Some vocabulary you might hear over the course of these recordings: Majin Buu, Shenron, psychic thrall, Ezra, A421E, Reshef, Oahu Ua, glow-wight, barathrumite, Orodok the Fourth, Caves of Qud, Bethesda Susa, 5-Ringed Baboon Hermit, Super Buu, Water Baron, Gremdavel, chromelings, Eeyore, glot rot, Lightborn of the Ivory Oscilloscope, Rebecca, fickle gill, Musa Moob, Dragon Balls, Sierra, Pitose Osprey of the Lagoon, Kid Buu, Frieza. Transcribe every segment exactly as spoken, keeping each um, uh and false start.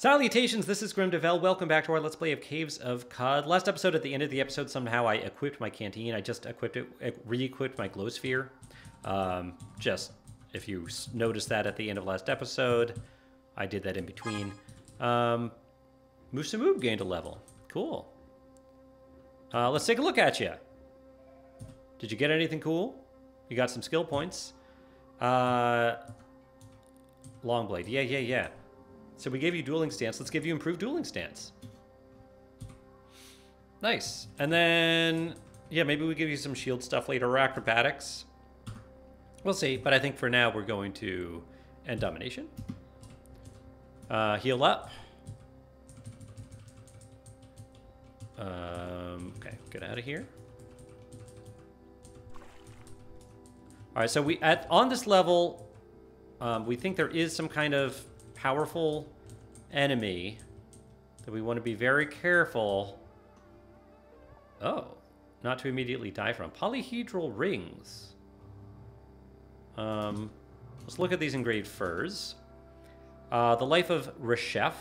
Salutations, this is Gremdavel. Welcome back to our Let's Play of Caves of Qud. Last episode, at the end of the episode, somehow I equipped my canteen. I just equipped it, re-equipped my glow sphere. Um, just, if you noticed that at the end of last episode, I did that in between. Um, Musa Moob gained a level. Cool. Uh, let's take a look at you. Did you get anything cool? You got some skill points. Uh, Longblade. Yeah, yeah, yeah. So we gave you dueling stance. Let's give you improved dueling stance. Nice. And then, yeah, maybe we give you some shield stuff later or acrobatics. We'll see. But I think for now we're going to end domination. Uh, heal up. Um, okay, get out of here. All right. So we at on this level, um, we think there is some kind of powerful enemy that we want to be very careful. Oh, not to immediately die from. Polyhedral rings. Um, let's look at these engraved furs. Uh, the life of Reshef.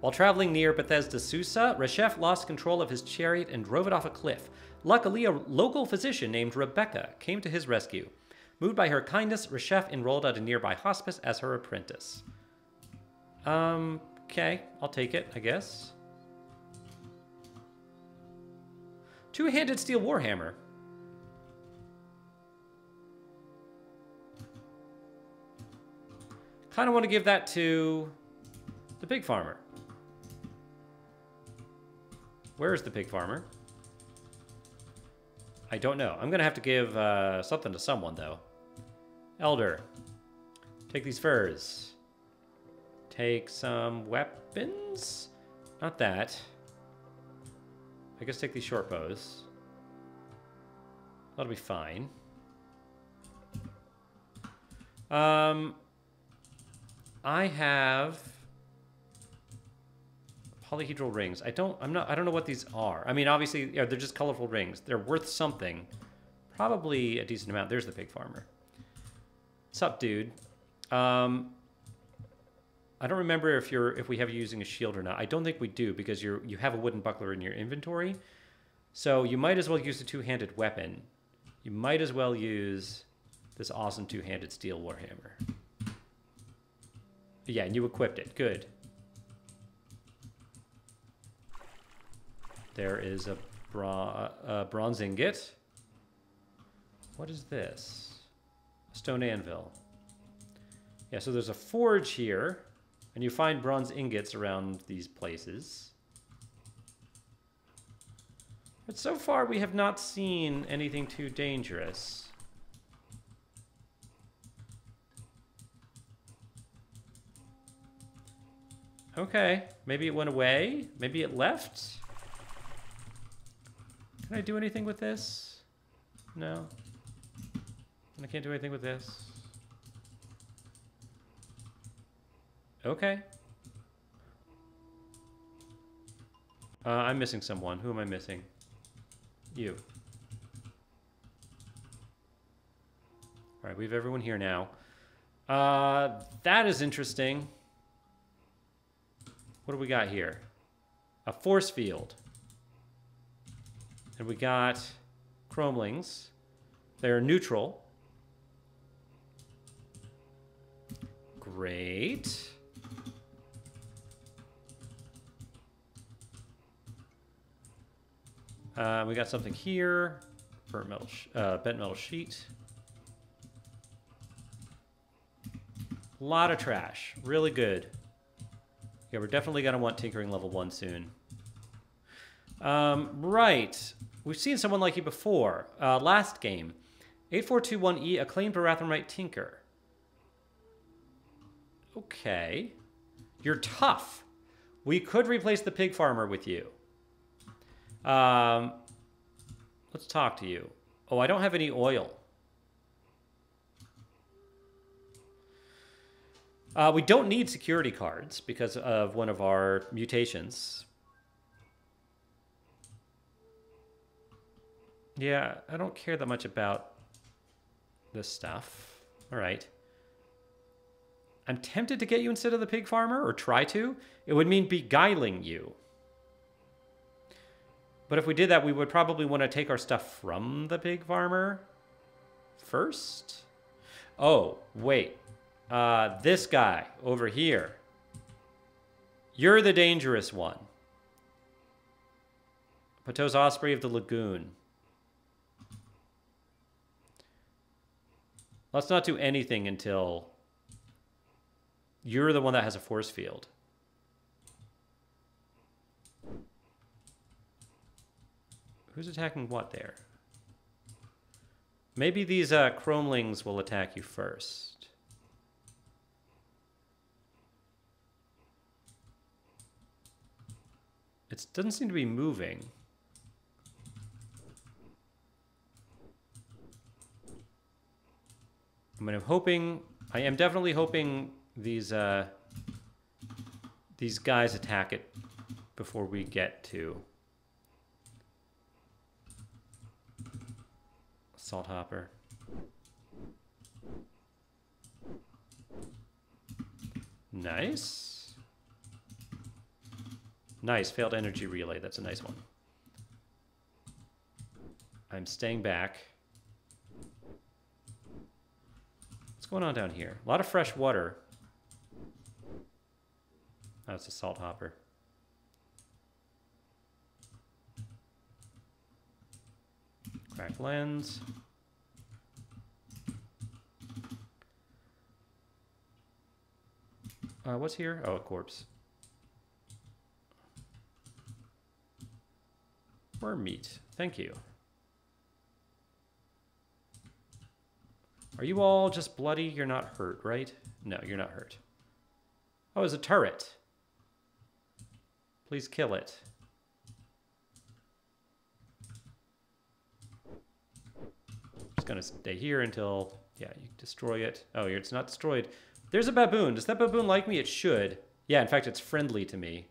While traveling near Bethesda Susa, Reshef lost control of his chariot and drove it off a cliff. Luckily, a local physician named Rebecca came to his rescue. Moved by her kindness, Reshef enrolled at a nearby hospice as her apprentice. Um, okay, I'll take it, I guess. Two-handed steel warhammer. Kind of want to give that to the pig farmer. Where is the pig farmer? I don't know. I'm going to have to give uh, something to someone, though. Elder, take these furs. Take some weapons? Not that. I guess take these short bows. That'll be fine. Um, I have polyhedral rings. I don't. I'm not. I don't know what these are. I mean, obviously, yeah, they're just colorful rings. They're worth something. Probably a decent amount. There's the pig farmer. What's up, dude? Um. I don't remember if you're if we have you using a shield or not. I don't think we do because you you have a wooden buckler in your inventory, so you might as well use a two-handed weapon. You might as well use this awesome two-handed steel warhammer. Yeah, and you equipped it. Good. There is a, bra a bronze ingot. What is this? A stone anvil. Yeah, so there's a forge here. And you find bronze ingots around these places. But so far, we have not seen anything too dangerous. Okay, maybe it went away. Maybe it left. Can I do anything with this? No. I can't do anything with this. Okay. Uh, I'm missing someone. Who am I missing? You. All right, we have everyone here now. Uh, that is interesting. What do we got here? A force field. And we got chromelings. They're neutral. Great. Uh, we got something here, burnt metal, sh uh, bent metal sheet. A lot of trash, really good. Yeah, we're definitely gonna want tinkering level one soon. Um, right, we've seen someone like you before. Uh, last game, A four two one E, acclaimed barathrumite tinker. Okay, you're tough. We could replace the pig farmer with you. Um, let's talk to you. Oh, I don't have any oil. Uh, we don't need security cards because of one of our mutations. Yeah, I don't care that much about this stuff. All right. I'm tempted to get you instead of the pig farmer, or try to. It would mean beguiling you. But if we did that, we would probably want to take our stuff from the pig farmer first. Oh, wait. Uh, this guy over here. You're the dangerous one. Pitose Osprey of the Lagoon. Let's not do anything until you're the one that has a force field. Who's attacking what there? Maybe these uh, chromelings will attack you first. It doesn't seem to be moving. I mean, I'm hoping, I am definitely hoping these uh, these guys attack it before we get to Salt Hopper. Nice. Nice, failed energy relay, that's a nice one. I'm staying back. What's going on down here? A lot of fresh water. Oh, it's a salt hopper. Cracked lens. Uh, what's here? Oh, a corpse. Worm meat. Thank you. Are you all just bloody? You're not hurt, right? No, you're not hurt. Oh, it's a turret. Please kill it. It's gonna stay here until, yeah, you destroy it. Oh, it's not destroyed. There's a baboon. Does that baboon like me? It should. Yeah, in fact, it's friendly to me.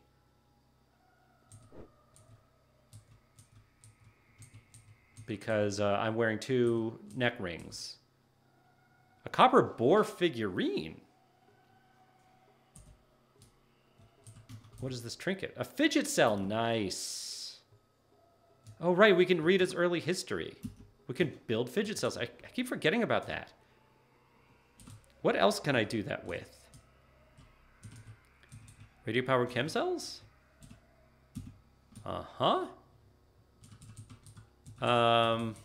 Because uh, I'm wearing two neck rings. A copper boar figurine. What is this trinket? A fidget cell. Nice. Oh, right. We can read its early history. We can build fidget cells. I, I keep forgetting about that. What else can I do that with? Radio-powered chem cells? Uh-huh. Um...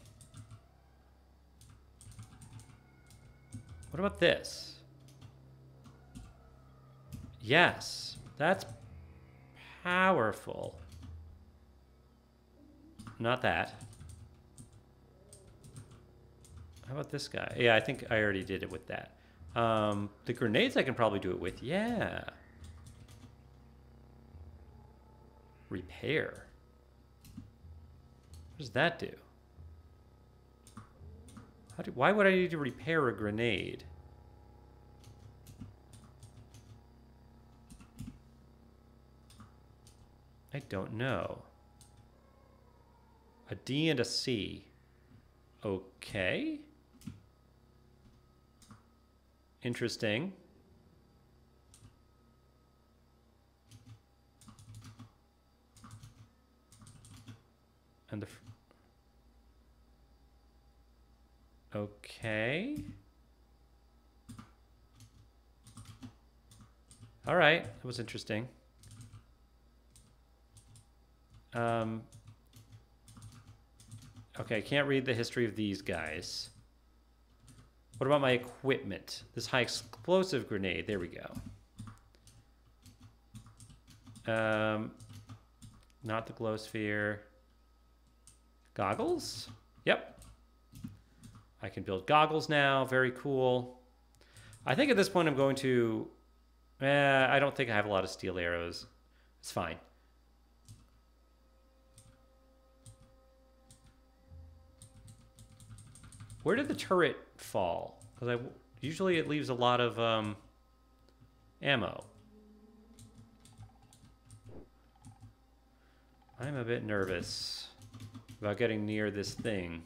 What about this? Yes, that's powerful. Not that. How about this guy? Yeah, I think I already did it with that. Um, the grenades I can probably do it with. Yeah. Repair. What does that do? How do, why would I need to repair a grenade? I don't know. A D and a C. Okay. Interesting. And the... Okay. All right, that was interesting. Um, okay, I can't read the history of these guys. What about my equipment? This high explosive grenade, there we go. Um, not the glow sphere. Goggles? Yep. I can build goggles now. Very cool. I think at this point I'm going to... Eh, I don't think I have a lot of steel arrows. It's fine. Where did the turret fall? Because I usually it leaves a lot of um, ammo. I'm a bit nervous about getting near this thing.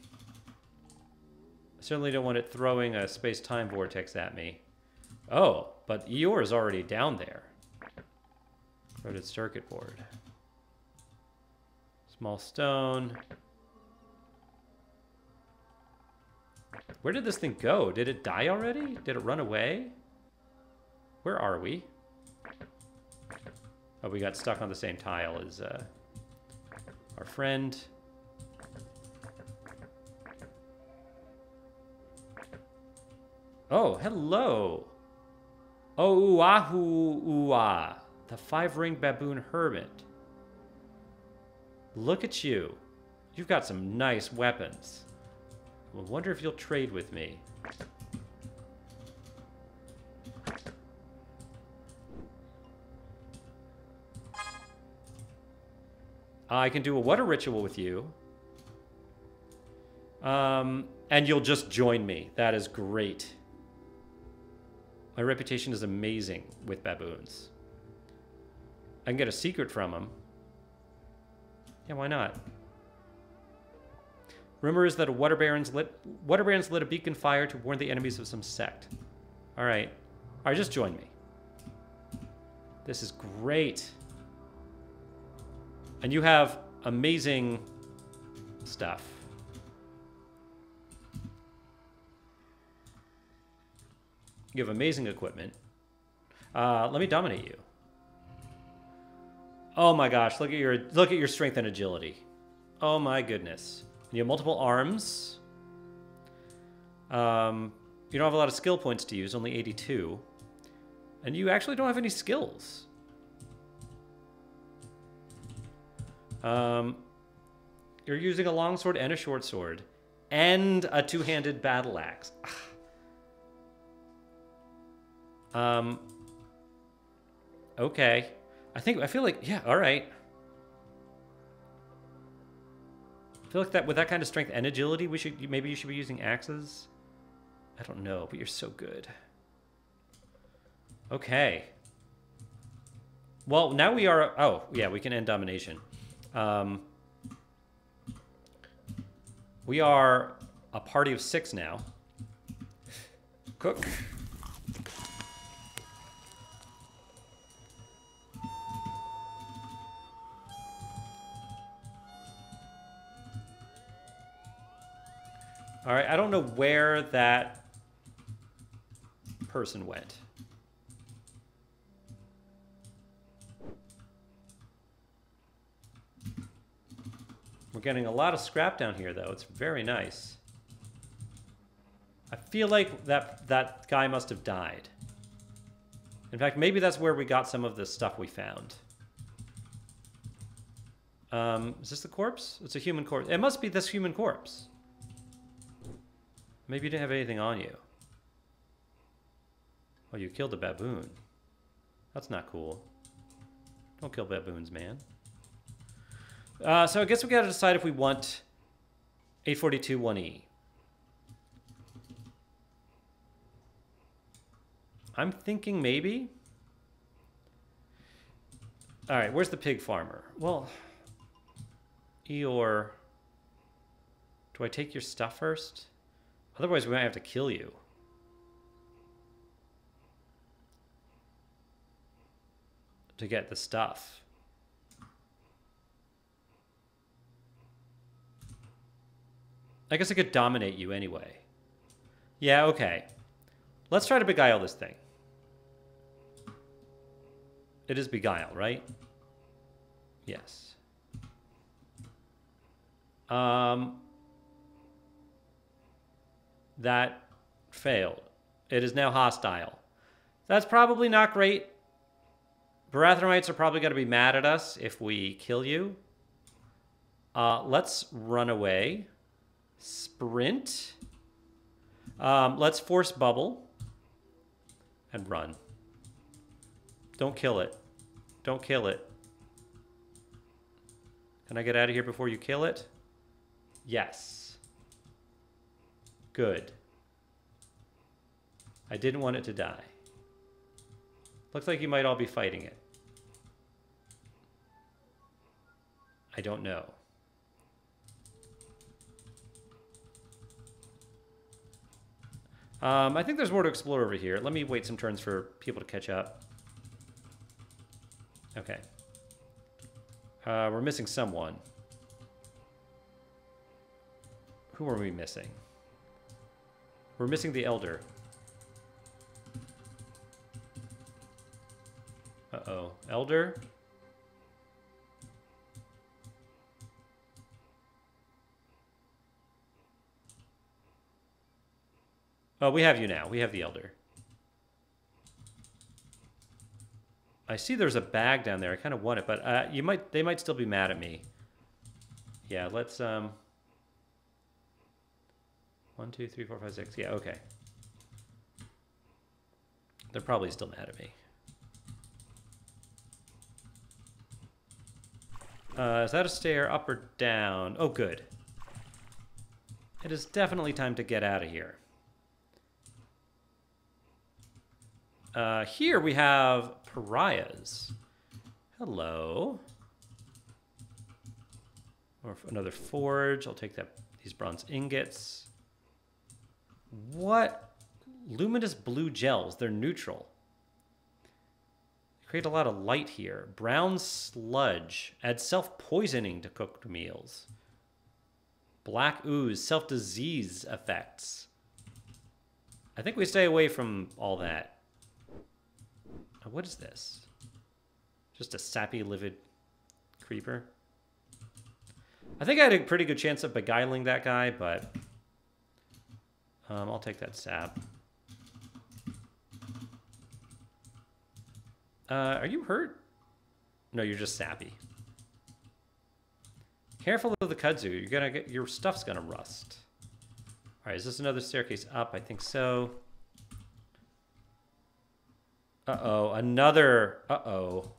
Certainly don't want it throwing a space-time vortex at me. Oh, but Eeyore is already down there. Rotated circuit board. Small stone. Where did this thing go? Did it die already? Did it run away? Where are we? Oh, we got stuck on the same tile as uh, our friend. Oh, hello. Oh, Oahu Ua, the five-ringed baboon hermit. Look at you. You've got some nice weapons. I wonder if you'll trade with me. I can do a water ritual with you. Um, and you'll just join me. That is great. My reputation is amazing with baboons. I can get a secret from them. Yeah, why not? Rumor is that a Water Baron's lit Water Baron's lit a beacon fire to warn the enemies of some sect. All right, all right, just join me. This is great. And you have amazing stuff. You have amazing equipment. Uh, let me dominate you. Oh my gosh! Look at your look at your strength and agility. Oh my goodness! And you have multiple arms. Um, you don't have a lot of skill points to use, only eighty-two, and you actually don't have any skills. Um, you're using a long sword and a short sword, and a two-handed battle axe. Um, okay. I think, I feel like, yeah, all right. I feel like that with that kind of strength and agility, we should, maybe you should be using axes. I don't know, but you're so good. Okay. Well, now we are, oh, yeah, we can end domination. Um, we are a party of six now. Cook. All right, I don't know where that person went. We're getting a lot of scrap down here, though. It's very nice. I feel like that, that guy must have died. In fact, maybe that's where we got some of the stuff we found. Um, is this the corpse? It's a human corpse. It must be this human corpse. Maybe you didn't have anything on you. Oh, you killed a baboon. That's not cool. Don't kill baboons, man. Uh, so I guess we gotta decide if we want A four twenty-one E. I'm thinking maybe. All right, where's the pig farmer? Well, Eeyore, do I take your stuff first? Otherwise, we might have to kill you. To get the stuff. I guess I could dominate you anyway. Yeah, okay. Let's try to beguile this thing. It is beguile, right? Yes. Um... That failed. It is now hostile. That's probably not great. Barathramites are probably going to be mad at us if we kill you. Uh, let's run away. Sprint. Um, let's force bubble. And run. Don't kill it. Don't kill it. Can I get out of here before you kill it? Yes. Good. I didn't want it to die. Looks like you might all be fighting it. I don't know. Um, I think there's more to explore over here. Let me wait some turns for people to catch up. Okay. Uh, we're missing someone. Who are we missing? We're missing the elder. Uh-oh. Elder? Oh, we have you now. We have the elder. I see there's a bag down there. I kind of want it, but uh, you might they might still be mad at me. Yeah, let's... Um, one, two, three, four, five, six. Yeah, okay. They're probably still mad at me. Uh, is that a stair up or down? Oh, good. It is definitely time to get out of here. Uh, here we have pariahs. Hello. Or another forge. I'll take that. These bronze ingots. What? Luminous blue gels. They're neutral. They create a lot of light here. Brown sludge. Add self-poisoning to cooked meals. Black ooze. Self-disease effects. I think we stay away from all that. What is this? Just a sappy, livid creeper. I think I had a pretty good chance of beguiling that guy, but um, I'll take that sap. Uh, are you hurt? No, you're just sappy. Careful of the kudzu. You're gonna get your stuff's gonna rust. All right, is this another staircase up? I think so. Uh-oh, another, uh-oh.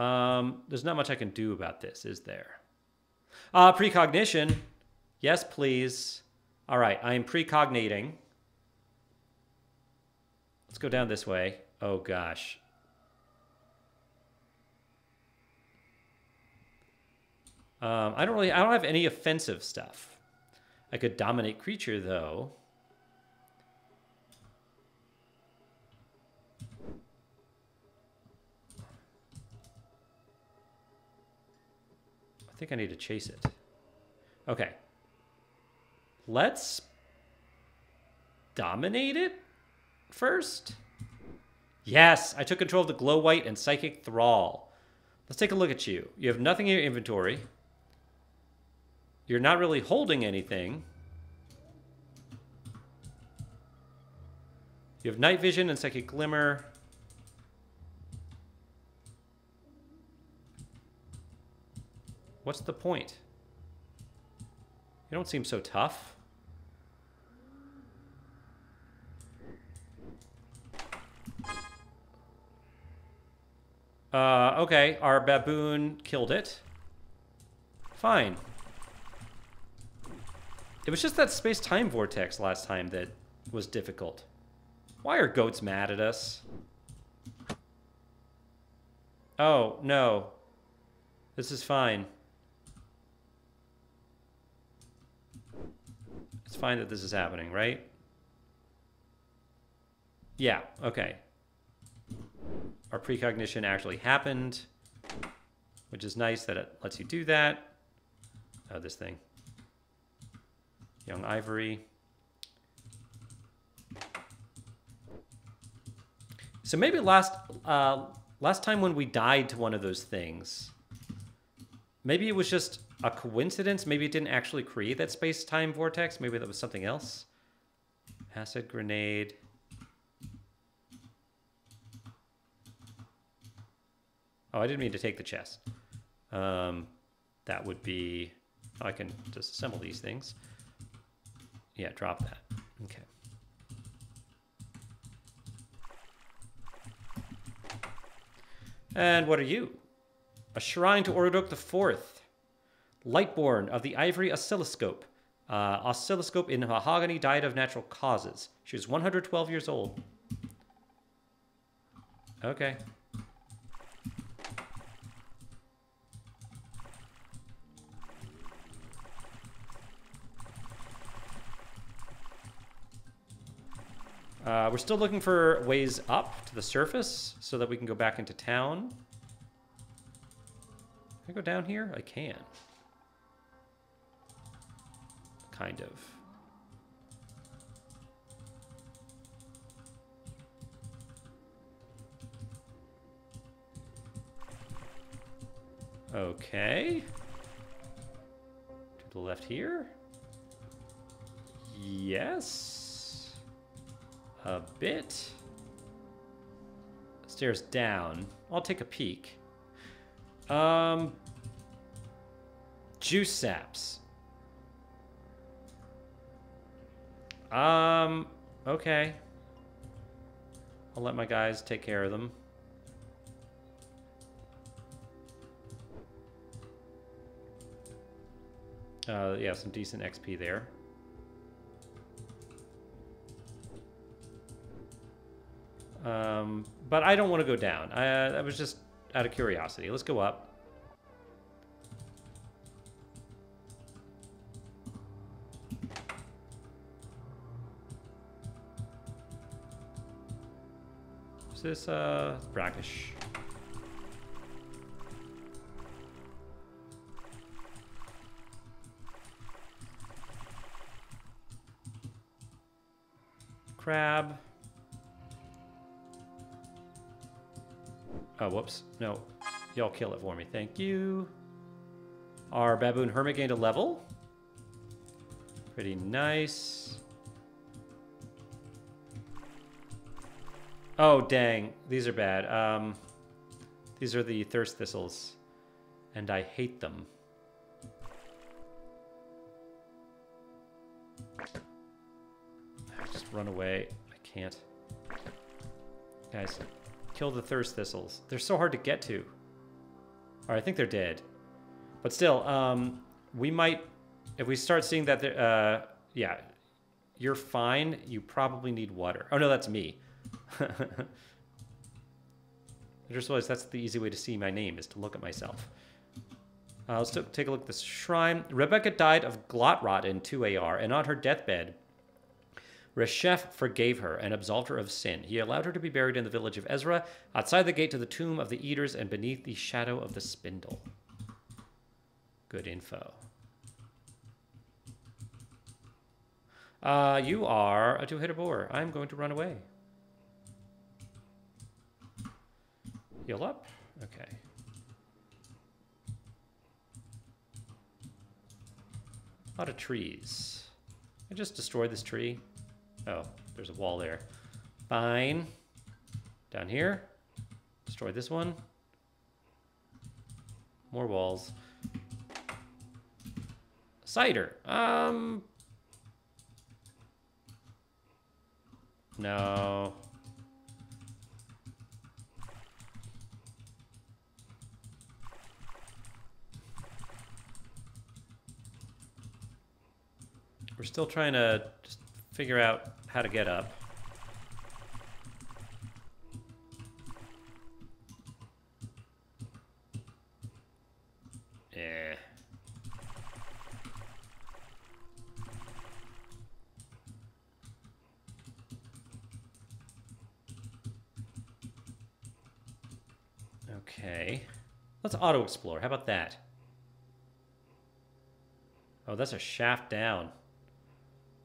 Um, there's not much I can do about this, is there? Uh, precognition. Yes, please. All right, I am precognating. Let's go down this way. Oh, gosh. Um, I don't really, I don't have any offensive stuff. I could dominate creature, though. I think I need to chase it. Okay. Let's dominate it first. Yes, I took control of the glow-wight and psychic thrall. Let's take a look at you. You have nothing in your inventory. You're not really holding anything. You have night vision and psychic glimmer. What's the point? You don't seem so tough. Uh, okay, our baboon killed it. Fine. It was just that space-time vortex last time that was difficult. Why are goats mad at us? Oh, no. This is fine. It's fine that this is happening, right? Yeah, okay. Our precognition actually happened, which is nice that it lets you do that. Oh, this thing. Young ivory. So maybe last uh, last time when we died to one of those things, maybe it was just a coincidence. Maybe it didn't actually create that space-time vortex. Maybe that was something else. Acid grenade. Oh, I didn't mean to take the chest. Um, that would be... Oh, I can disassemble these things. Yeah, drop that. Okay. And what are you? A shrine to Orodok the Fourth. Lightborn of the Ivory Oscilloscope. Uh, oscilloscope in Mahogany died of natural causes. She was one hundred twelve years old. Okay. Uh, we're still looking for ways up to the surface so that we can go back into town. Can I go down here? I can. Kind of. Okay. To the left here. Yes. A bit. Stairs down. I'll take a peek. Um, juice saps. Um, okay. I'll let my guys take care of them. Uh, yeah, some decent X P there. Um, but I don't want to go down. I, I was just out of curiosity. Let's go up. Is this, uh, brackish? Crab. Oh, whoops. No. Y'all kill it for me. Thank you. Our baboon hermit gained a level. Pretty nice. Oh, dang. These are bad. Um, these are the thirst thistles, and I hate them. Run away. I can't. Guys, kill the thirst thistles. They're so hard to get to. Alright, I think they're dead. But still, um, we might... If we start seeing that... Uh, yeah. You're fine. You probably need water. Oh, no, that's me. I just realized that's the easy way to see my name, is to look at myself. Uh, let's take a look at this shrine. Rebecca died of glot rot in two A R, and on her deathbed... Reshef forgave her and absolved her of sin. He allowed her to be buried in the village of Ezra, outside the gate to the tomb of the eaters and beneath the shadow of the spindle. Good info. Uh, you are a two-headed boar. I'm going to run away. Heal up. Okay. A lot of trees. I just destroyed this tree. Oh, there's a wall there. Fine. Down here. Destroy this one. More walls. Cider. Um. No. We're still trying to just figure out how to get up. Yeah. Okay. Let's auto-explore. How about that? Oh, that's a shaft down.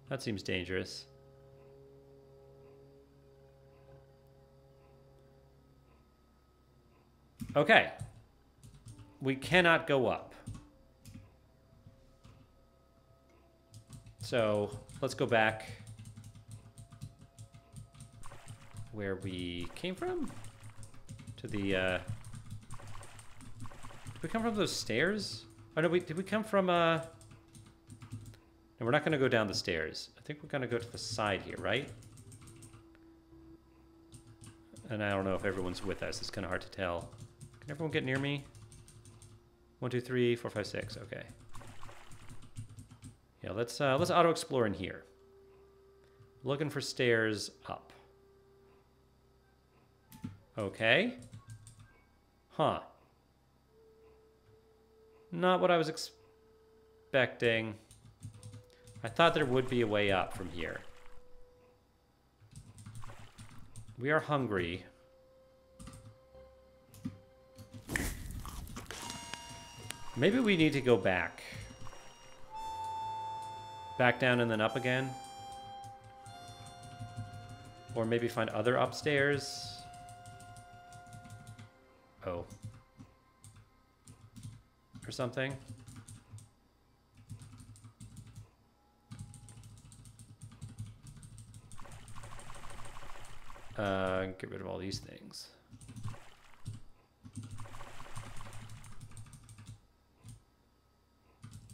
That seems dangerous. Okay. We cannot go up. So let's go back where we came from. To the... Uh... Did we come from those stairs? Oh, no, we, did we come from... Uh... And we're not going to go down the stairs. I think we're going to go to the side here, right? And I don't know if everyone's with us. It's kind of hard to tell. Can everyone get near me? One, two, three, four, five, six. Okay. Yeah, let's uh, let's auto-explore in here. Looking for stairs up. Okay. Huh. Not what I was expecting. I thought there would be a way up from here. We are hungry. Maybe we need to go back. Back down and then up again. Or maybe find other upstairs. Oh. Or something. Uh, get rid of all these things.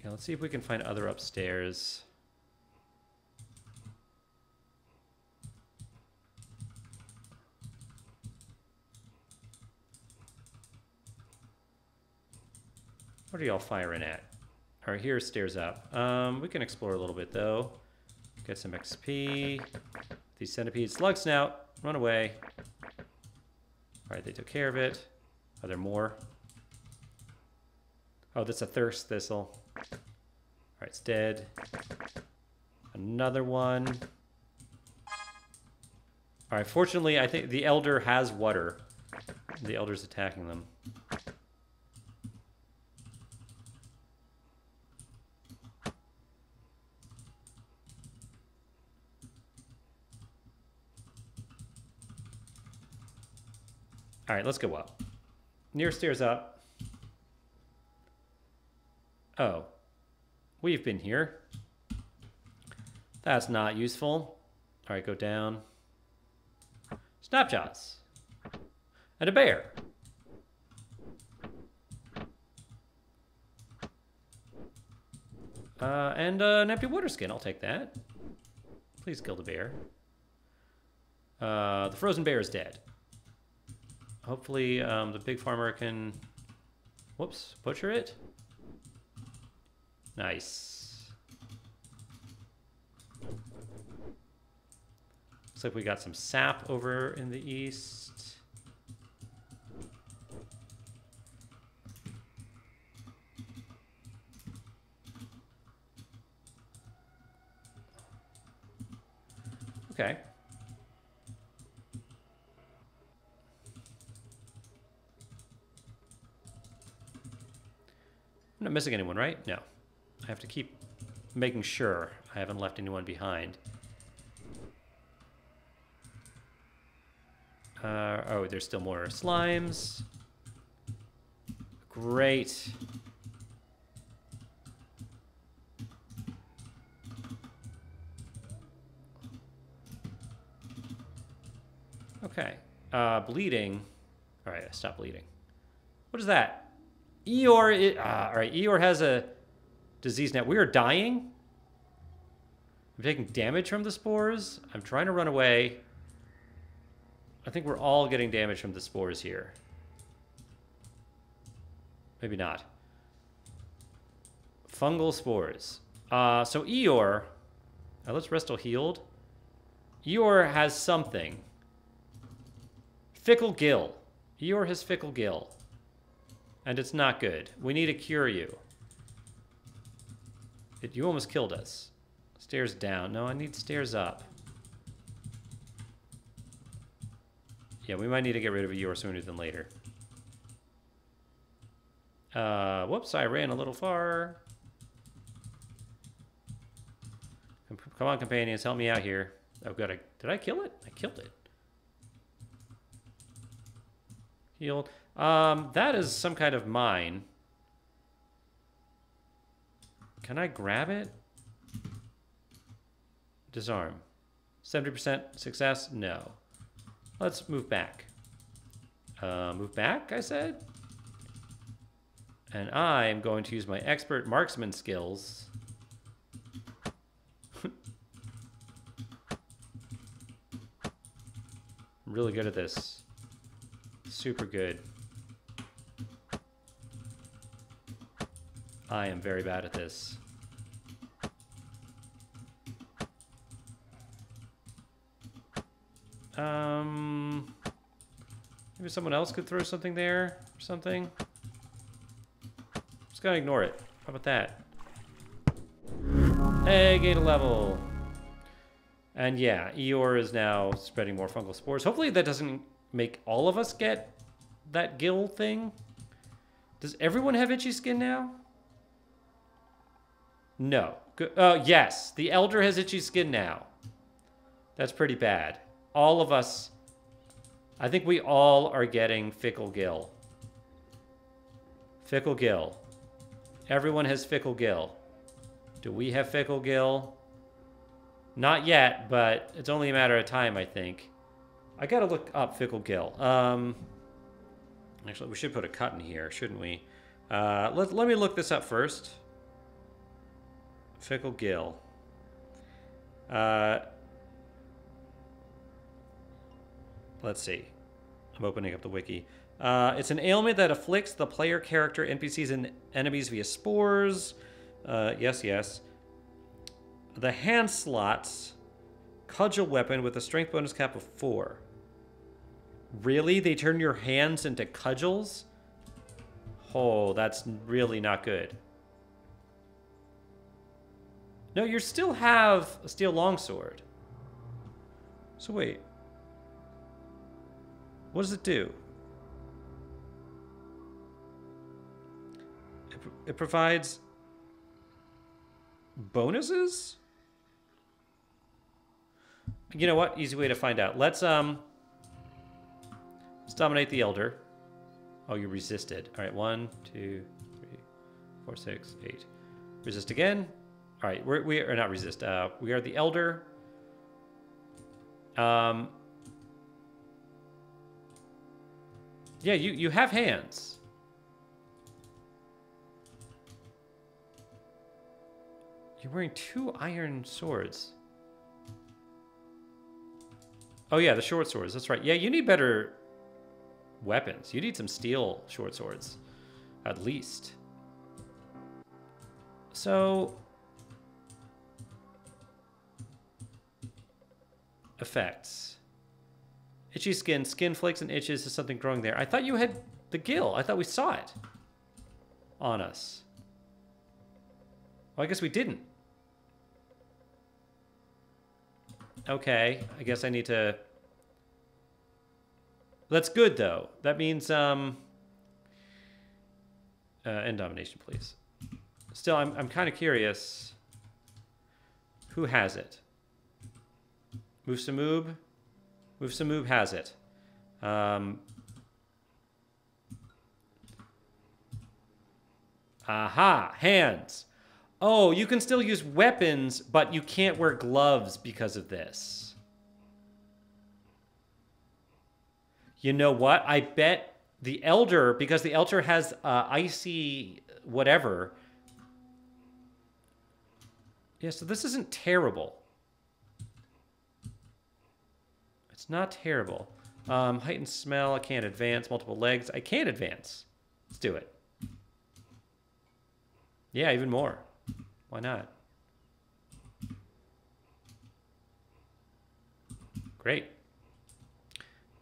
Yeah, let's see if we can find other upstairs. What are y'all firing at? All right, here's stairs up. Um, we can explore a little bit though. Get some X P. These centipedes, slug snout. Run away. Alright, they took care of it. Are there more? Oh, that's a thirst thistle. Alright, it's dead. Another one. Alright, fortunately, I think the elder has water. The elder's attacking them. All right, let's go up. Nearest stairs up. Oh, we've been here. That's not useful. All right, go down. Snapshots. And a bear. Uh, and uh, an empty water skin, I'll take that. Please kill the bear. Uh, the frozen bear is dead. Hopefully um, the big farmer can, whoops, butcher it. Nice. Looks like we got some sap over in the east. Okay. I'm not missing anyone, right? No. I have to keep making sure I haven't left anyone behind. Uh, oh, there's still more slimes. Great. Okay. Uh, bleeding. All right, stop bleeding. What is that? Eeyore, it, ah, all right, Eeyore has a disease now. We are dying. I'm taking damage from the spores. I'm trying to run away. I think we're all getting damage from the spores here. Maybe not. Fungal spores. Uh, so Eeyore, now let's rest till healed. Eeyore has something. Fickle gill. Eeyore has fickle gill. And it's not good. We need to cure you. It, you almost killed us. Stairs down. No, I need stairs up. Yeah, we might need to get rid of Eeyore sooner than later. Uh, whoops, I ran a little far. Come on, companions, help me out here. I've got a, did I kill it? I killed it. Healed. Um, that is some kind of mine. Can I grab it? Disarm. seventy percent success? No. Let's move back. Uh, move back, I said. And I am going to use my expert marksman skills. I'm really good at this. Super good. I am very bad at this. Um, maybe someone else could throw something there or something. Just gotta ignore it. How about that? Hey, gain a level. And yeah, Eeyore is now spreading more fungal spores. Hopefully that doesn't make all of us get that gill thing. Does everyone have itchy skin now? No. Uh, yes, the elder has itchy skin now. That's pretty bad. All of us, I think we all are getting fickle gill. Fickle gill. Everyone has fickle gill. Do we have fickle gill? Not yet, but it's only a matter of time, I think. I gotta look up fickle gill. Um, actually, we should put a cut in here, shouldn't we? Uh, let, let me look this up first. Fickle gill. Uh, let's see. I'm opening up the wiki. Uh, it's an ailment that afflicts the player character, N P Cs, and enemies via spores. Uh, yes, yes. The hand slots cudgel weapon with a strength bonus cap of four. Really? They turn your hands into cudgels? Oh, that's really not good. No, you still have a steel longsword. So wait. What does it do? It, pr it provides bonuses? You know what? Easy way to find out. Let's um let's dominate the elder. Oh, you resisted. Alright, one, two, three, four, six, eight. Resist again. Alright, we're we are not resist. Uh we are the elder. Um Yeah, you, you have hands. You're wearing two iron swords. Oh yeah, the short swords, that's right. Yeah, you need better weapons. You need some steel short swords, at least. So, effects. Itchy skin, skin flakes and itches, is something growing there. I thought you had the gill. I thought we saw it on us. Well, I guess we didn't. Okay, I guess I need to... That's good, though. That means, um... Uh, end domination, please. Still, I'm, I'm kind of curious. Who has it? Musa Moob? Musa Moob has it. Um... Aha! Hands! Oh, you can still use weapons, but you can't wear gloves because of this. You know what? I bet the Elder, because the Elder has uh, icy whatever. Yeah, so this isn't terrible. It's not terrible. Um, heightened smell, I can't advance, multiple legs. I can't advance. Let's do it. Yeah, even more. Why not? Great.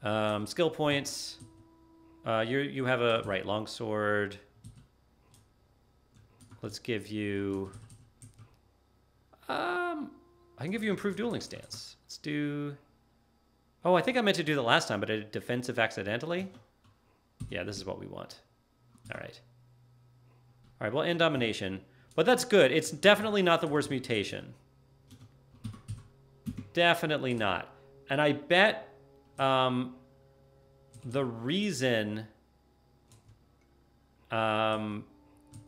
Um, skill points. Uh, you you have a right longsword. Let's give you. Um, I can give you improved dueling stance. Let's do. Oh, I think I meant to do that last time, but I did defensive accidentally. Yeah, this is what we want. All right. All right. Well, end domination. But that's good. It's definitely not the worst mutation. Definitely not. And I bet um, the reason um,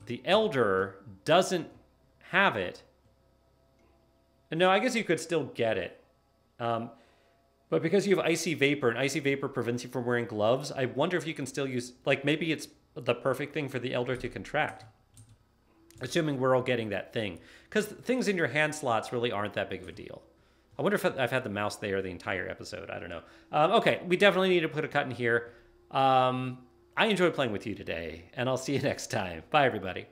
the Elder doesn't have it... And no, I guess you could still get it. Um, but because you have Icy Vapor, and Icy Vapor prevents you from wearing gloves, I wonder if you can still use... Like, maybe it's the perfect thing for the Elder to contract. Assuming we're all getting that thing. Because things in your hand slots really aren't that big of a deal. I wonder if I've had the mouse there the entire episode. I don't know. Um, okay, we definitely need to put a cut in here. Um, I enjoyed playing with you today, and I'll see you next time. Bye, everybody.